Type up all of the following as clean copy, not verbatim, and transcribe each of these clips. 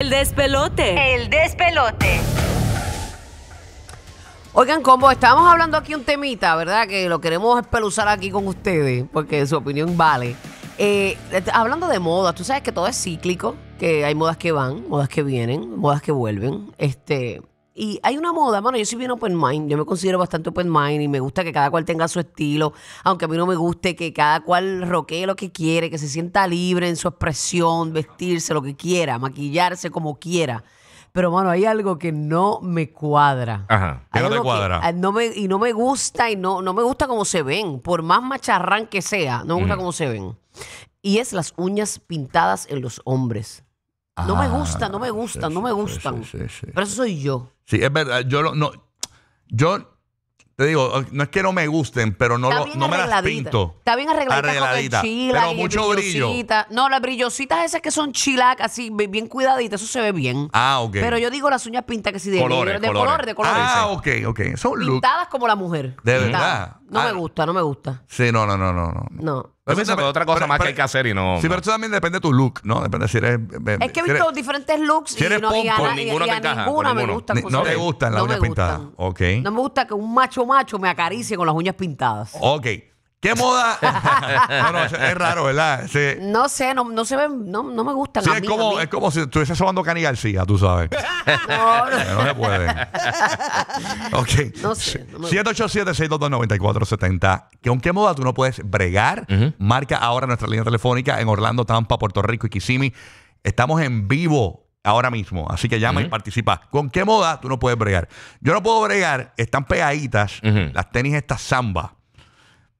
El despelote. El despelote. Oigan, como estábamos hablando aquí un temita, ¿verdad? Que lo queremos espeluzar aquí con ustedes, porque su opinión vale. Hablando de modas, tú sabes que todo es cíclico, que hay modas que van, modas que vienen, modas que vuelven. Y hay una moda, mano, yo soy bien open mind, yo me considero bastante open mind y me gusta que cada cual tenga su estilo, aunque a mí no me guste, que cada cual roquee lo que quiere, que se sienta libre en su expresión, vestirse lo que quiera, maquillarse como quiera. Pero, mano, hay algo que no me cuadra. Ajá, que no te cuadra. No me gusta, y no me gusta cómo se ven, por más macharrán que sea, no me gusta cómo se ven. Y es las uñas pintadas en los hombres. No me gustan, no me gustan. Sí. Pero eso soy yo. Sí, es verdad. Yo te digo, no es que no me gusten, pero no me las pinto. Está bien arregladita. Con el pero mucho brillo. No, las brillositas esas que son chilac, así, bien cuidaditas, eso se ve bien. Ah, ok. Pero yo digo las uñas pintas que sí de colores. De colores. Ah, ok. Son pintadas como la mujer. De verdad. No me gusta. Sí, no. Pero otra cosa más que hay que hacer y no. Sí, pero eso también depende de tu look, ¿no? Depende si eres. Es que he visto diferentes looks y ninguna me gusta. No te gustan las uñas pintadas. Ok. No me gusta que un macho me acaricie con las uñas pintadas. Ok. ¿Qué moda? Bueno, es raro, ¿verdad? Sí. No sé, no se ven, no me gustan. Sí, es como si estuviese sobando Cani García, tú sabes. No se puede. Ok. No sé. 787-622-9470. ¿Con qué moda tú no puedes bregar? Marca ahora nuestra línea telefónica en Orlando, Tampa, Puerto Rico y Kissimmee. Estamos en vivo ahora mismo, así que llama y participa. ¿Con qué moda tú no puedes bregar? Yo no puedo bregar, están pegaditas las tenis estas samba.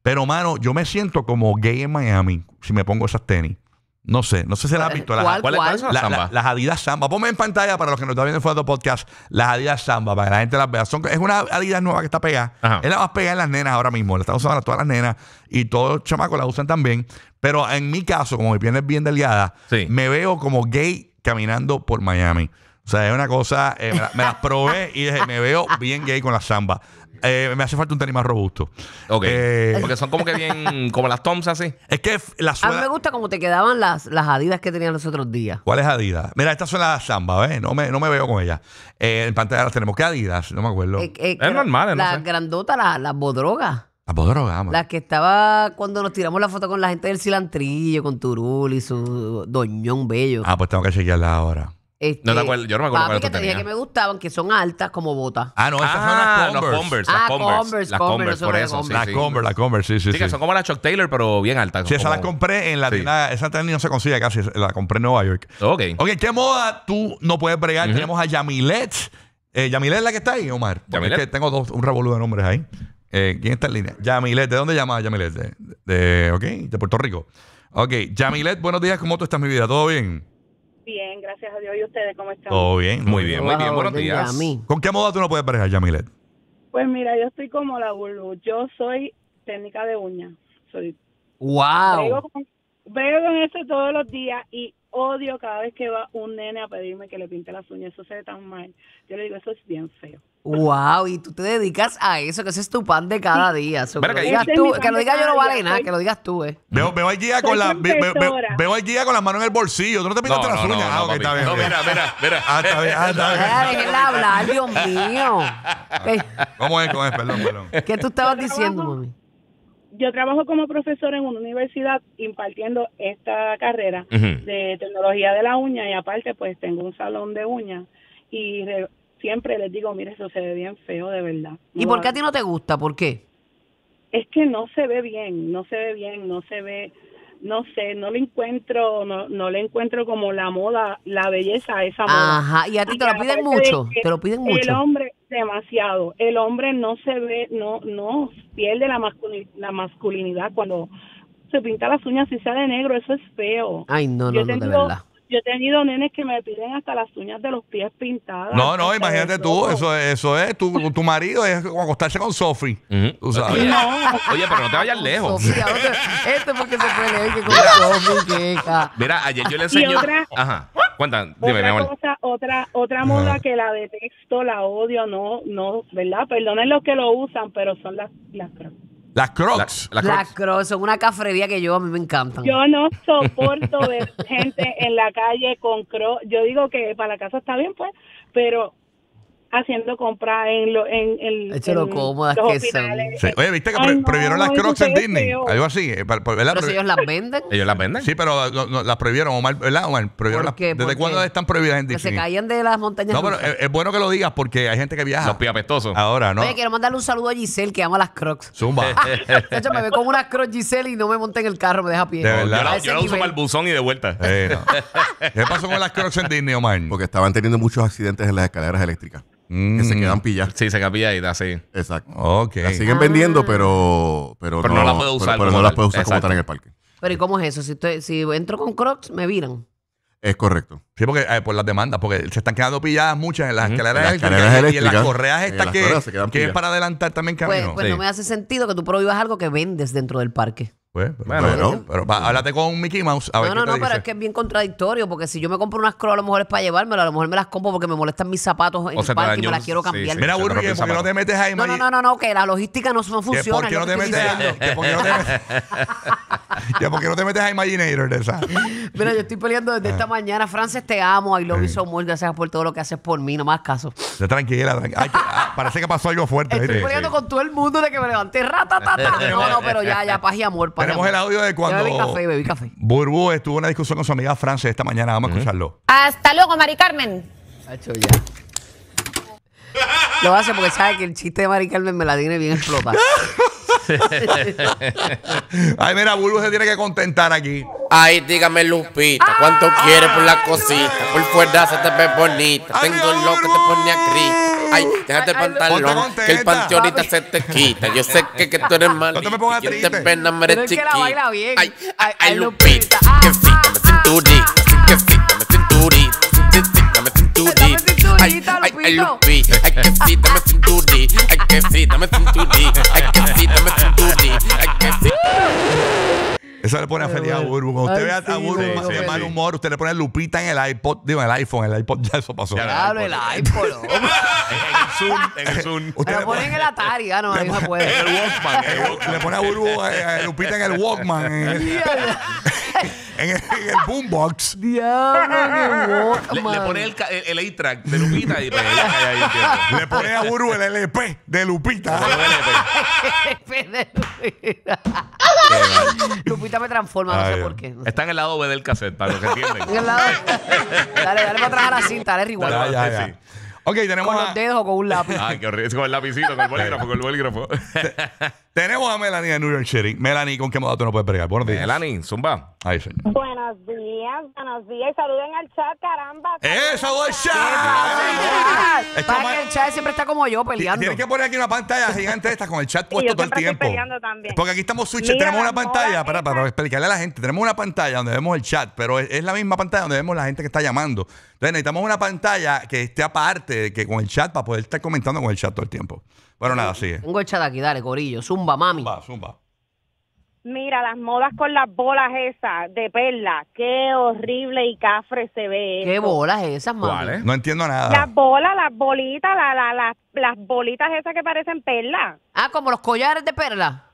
Pero, mano, yo me siento como gay en Miami si me pongo esas tenis. No sé si las has visto. ¿Cuáles son las samba? Las Adidas samba. Ponme en pantalla para los que nos están viendo en Fuego Podcast las Adidas samba, para que la gente las vea. Es una Adidas nueva que está pegada. Ajá. Es la más pegada en las nenas ahora mismo. La están usando todas las nenas y todos los chamacos la usan también. Pero en mi caso, como mi piel es bien delgada, sí, me veo como gay caminando por Miami. O sea, es una cosa, me las probé y dije, me veo bien gay con las samba. Me hace falta un tenis más robusto. Ok. Porque son como que bien, como las Toms así. Es que la suela... A mí me gusta como te quedaban las Adidas que tenían los otros días. ¿Cuáles Adidas? Mira, estas son las samba, ¿ves? No me veo con ellas. En pantalla las tenemos. ¿Qué Adidas? No me acuerdo. Es normal, no sé. Las grandotas, las bodrogas. Las bodrogas, man. Las que estaba cuando nos tiramos la foto con la gente del cilantrillo, con Turul y su doñón bello. Ah, pues tengo que chequearlas ahora. No te acuerdo, yo no me acuerdo cuál que te dije que me gustaban, que son altas como botas. Ah, no, esas son las Converse. Las Converse, por eso. Sí, que son como las Chuck Taylor, pero bien altas. Sí, esa la compré en la tienda. Esa tienda no se consigue casi, la compré en Nueva York. Ok, ¿qué moda tú no puedes bregar? Tenemos a Yamilet. ¿Yamilet es la que está ahí, Omar? Es que tengo un revolú de nombres ahí. ¿Quién está en línea? Yamilet, ¿de dónde llamas Yamilet? De Puerto Rico. Ok, Yamilet, buenos días, ¿cómo tú estás, mi vida? ¿Todo bien? Bien, gracias a Dios. ¿Y ustedes cómo están? Todo bien, muy bien. Buenos días. ¿Con qué moda tú no puedes parejar, Yamilet? Pues mira, yo estoy como la Burbu. Yo soy técnica de uñas. ¡Wow! Veo con eso todos los días y odio cada vez que va un nene a pedirme que le pinte las uñas. Eso se ve tan mal. Yo le digo, eso es bien feo. ¡Wow! Y tú te dedicas a eso, que ese es tu pan de cada día. Que lo digas yo no vale nada, que lo digas tú, Veo al Giga con las manos en el bolsillo. Tú no te pintaste las uñas. Ah, ok, está bien. No, mira. Ah, está bien. Déjenla hablar, Dios mío. ¿Cómo es? Perdón. ¿Qué tú estabas diciendo, mami? Yo trabajo como profesora en una universidad impartiendo esta carrera de tecnología de la uña y aparte pues tengo un salón de uñas y siempre les digo, mire, eso se ve bien feo, de verdad. ¿Y por qué a ti no te gusta? ¿Por qué? Es que no se ve bien, no sé, no le encuentro como la moda, la belleza a esa moda. Ajá, y a ti te lo piden mucho, El hombre, demasiado. El hombre no se ve, no pierde la masculinidad cuando se pinta las uñas y sale negro, eso es feo. Ay, no, de verdad. Yo he tenido nenes que me piden hasta las uñas de los pies pintadas. No, imagínate tú, eso es, tu marido es como acostarse con Sophie. Tú sabes. Oye, pero no te vayas lejos. Sophie, esto es porque se puede leer que con Sophie, queca. Mira, ayer yo le enseñé... Ajá. Cuéntame, dime, mi amor. Otra moda que la detesto, la odio, ¿verdad? Perdonen los que lo usan, pero son las Crocs. Las Crocs. Las Crocs son una cafrería que yo, a mí me encantan. Yo no soporto ver gente en la calle con Crocs. Yo digo que para la casa está bien, pues, pero haciendo compras en cómodas los que hospitales. Son. Sí. Oye, ¿viste que prohibieron las Crocs en Disney? Algo así. ¿Verdad? Pero si ellos las venden. Ellos las venden. Sí, pero las prohibieron, Omar, ¿verdad? Omar, prohibieron. ¿Por qué? ¿Desde cuándo están prohibidas en Disney? Que se caían de las montañas. No, pero es bueno que lo digas porque hay gente que viaja. Los piapestosos. Ahora, ¿no? Oye, quiero mandarle un saludo a Giselle que ama las Crocs. Zumba. De hecho, me ve con unas Crocs Giselle y no me monté en el carro, me deja a pie. De verdad. Yo la uso para el buzón y de vuelta. No. ¿Qué pasó con las Crocs en Disney, Omar? Porque estaban teniendo muchos accidentes en las escaleras eléctricas. Que se quedan pilladas. Sí, se quedan pilladas, sí. Exacto. Okay. La siguen vendiendo, pero no las puedo usar. Pero no las puedo usar como están en el parque. Pero ¿y cómo es eso? Si entro con Crocs, me viran. Es correcto. Sí, porque por las demandas, porque se están quedando pilladas muchas en las escaleras eléctricas. Y en las correas estas que es para adelantar también camino. Pues sí. No me hace sentido que tú prohíbas algo que vendes dentro del parque. Pues, pero háblate con Mickey Mouse. A ver no, pero es que es bien contradictorio. Porque si yo me compro unas Crocs, a lo mejor es para llevármelo, a lo mejor me las compro porque me molestan mis zapatos en el parque y me las quiero cambiar. Mira, Burbu, ¿por qué no te metes ahí? No, que la logística no funciona. ¿Por qué no te metes a Imagineer? Mira, yo estoy peleando desde esta mañana. Frances, te amo. I love you so much. Gracias por todo lo que haces por mí. No me hagas caso. Tranquila. Parece que pasó algo fuerte. Estoy peleando con todo el mundo de que me levanté. No, pero ya, paz y amor. Tenemos el audio de cuando bebí café. Burbu estuvo en una discusión con su amiga Frances esta mañana. Vamos a escucharlo. Hasta luego, Mari Carmen. Lo hace porque sabe que el chiste de Mari Carmen me la tiene bien explotada. Ay, mira, Burbu se tiene que contentar aquí. Ay, dígame, Lupita, ¿cuánto quieres por la cosita? Por fuera se te ve bonita. Tengo lo que te pone a Cristo. Ay, déjate el pantalón, que el pantalón ahorita se te quita. Yo sé que tú eres malo. No te me pongas triste. Pena, me eres chiquita. Ay, Lupita, que fíjame cinturita. Que fíjame cinturita. Dame cinturita. Ay, Lupita, ay, que fíjame cinturita. Ay, que fíjame cinturita. Ay, que fíjame cinturita. Ay, que fíjame. Eso le pone a Feria a Burbu. Cuando usted vea a Burbu de mal humor, usted le pone Lupita en el iPod. Digo, en el iPhone. En el iPod ya eso pasó. Claro, el iPod. En el Zoom. Usted le pone en el Atari. Ah, no, ahí no puede. En el Walkman. Le pone a Burbu a Lupita en el Walkman. En el Boombox. Diablo, le pone el A-Track de Lupita y le pone a Burbu el LP de Lupita. El LP de Lupita. Lupita me transforma, no sé por qué. Está en el lado B del cassette, para los que entienden. En el lado B. Dale para atrás a la cinta, dale igual. Ya. Ok, tenemos ¿con los dedos o con un lápiz? Ay, qué horrible. Con el lapicito, con el bolígrafo. Tenemos a Melanie de New York City. Melanie, ¿con qué modo tú no puedes bregar? Buenos días. Melanie, zumba. Ahí, señor. Buenos días. Y saluden al chat, caramba. ¡Eso, el chat! Para que el chat siempre está como yo, peleando. Tienes que poner aquí una pantalla gigante esta con el chat puesto todo el tiempo. Porque aquí estamos switches. Tenemos una pantalla, para explicarle a la gente. Tenemos una pantalla donde vemos el chat, pero es la misma pantalla donde vemos la gente que está llamando. Entonces necesitamos una pantalla que esté aparte, que con el chat, para poder estar comentando con el chat todo el tiempo. Bueno, nada, sigue. Tengo el chat aquí, dale, corillo. Zumba, mami. Zumba. Mira, las modas con las bolas esas de perla. Qué horrible y cafre se ve. ¿Qué bolas esas, mami? ¿Cuáles? No entiendo nada. Las bolas, las bolitas, las bolitas esas que parecen perla. Ah, como los collares de perla.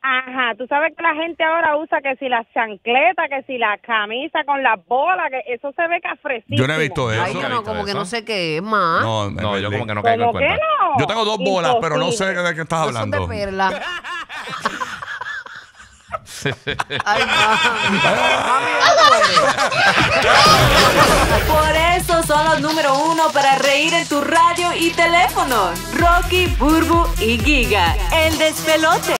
Ajá, tú sabes que la gente ahora usa que si la chancleta, que si la camisa con las bolas, que eso se ve cafrecito. Yo no he visto eso. Ay, yo no, como que no sé qué es más. No, yo como que no caigo en cuenta. Yo tengo dos bolas, pero no sé de qué estás hablando. Son de perla. Ay, por eso son los número 1 para reír en tu radio y teléfono. Rocky, Burbu y Giga. El Despelote.